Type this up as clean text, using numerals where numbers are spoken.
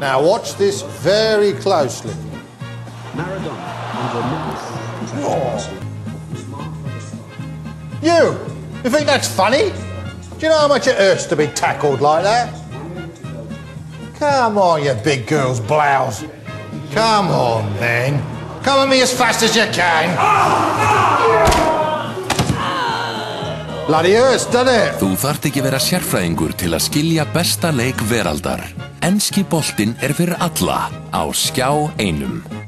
Now watch this very closely. Maradona. Oh. You! You think that's funny? Do you know how much it hurts to be tackled like that? Come on, you big girl's blouse. Come on, then. Come at me as fast as you can. Bloody hurts, doesn't it? Þú þarft ekki vera sérfræðingur til að skilja besta leik veraldar. Enski boltinn fyrir alla á Skjá 1.